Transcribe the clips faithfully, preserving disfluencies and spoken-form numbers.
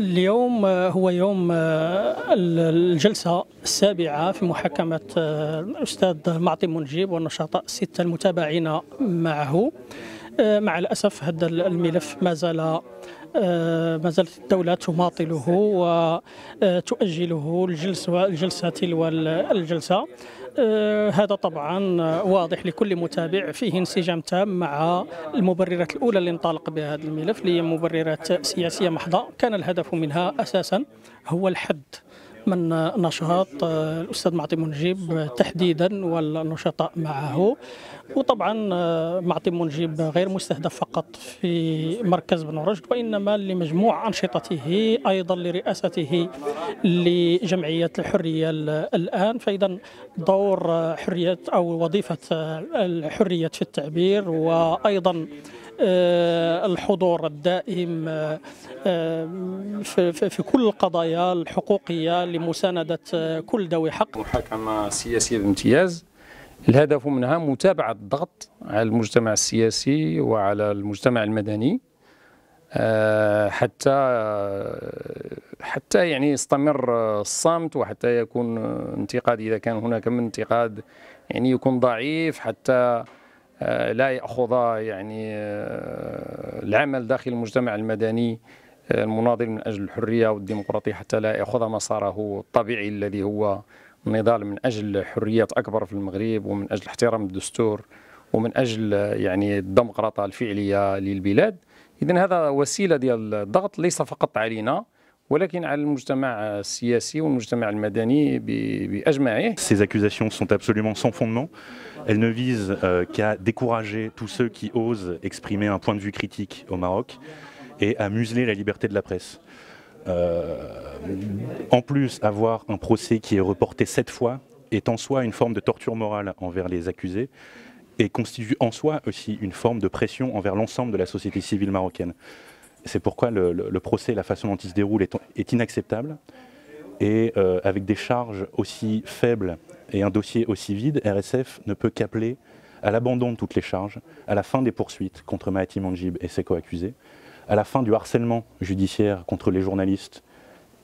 اليوم هو يوم الجلسة السابعة في محاكمة الأستاذ معطي منجب والنشطاء الستة المتابعين معه. مع الأسف هذا الملف ما زال ما زالت الدولة تماطله وتؤجله الجلسة تلو الجلسة. هذا طبعا واضح لكل متابع، فيه انسجام تام مع المبررات الأولى اللي انطلق بها هذا الملف، اللي هي مبررات سياسية محضة، كان الهدف منها أساسا هو الحد من نشاط الأستاذ معطي منجب تحديدا والنشطاء معه. وطبعا معطي منجب غير مستهدف فقط في مركز بن رشد، وإنما لمجموع أنشطته، أيضا لرئاسته لجمعية الحرية الآن. فإذا دور حرية أو وظيفة الحرية في التعبير وأيضا الحضور الدائم في كل القضايا الحقوقية لمساندة كل ذوي حق. محاكمة سياسية بامتياز الهدف منها متابعة الضغط على المجتمع السياسي وعلى المجتمع المدني حتى حتى يعني يستمر الصمت، وحتى يكون انتقاد إذا كان هناك من انتقاد يعني يكون ضعيف، حتى لا يأخذ يعني العمل داخل المجتمع المدني المناضل من أجل الحرية والديمقراطية حتى لا يأخذ مساره الطبيعي الذي هو النضال من أجل حريات أكبر في المغرب، ومن أجل احترام الدستور، ومن أجل يعني الديمقراطية الفعلية للبلاد. إذن هذا وسيلة ديال الضغط ليس فقط علينا، ولكن على المجتمع السياسي والمجتمع المدني بأجمعه. Ces accusations sont absolument sans fondement. Elles ne visent euh, qu'à décourager tous ceux qui osent exprimer un point de vue critique au Maroc et à museler la liberté de la presse. Euh, en plus, avoir un procès qui est reporté sept fois est en soi une forme de torture morale envers les accusés et constitue en soi aussi une forme de pression envers l'ensemble de la société civile marocaine. C'est pourquoi le, le, le procès, la façon dont il se déroule est, est inacceptable. Et euh, avec des charges aussi faibles et un dossier aussi vide, R S F ne peut qu'appeler à l'abandon de toutes les charges, à la fin des poursuites contre Maâti Monjib et ses co-accusés, à la fin du harcèlement judiciaire contre les journalistes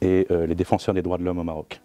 et euh, les défenseurs des droits de l'homme au Maroc.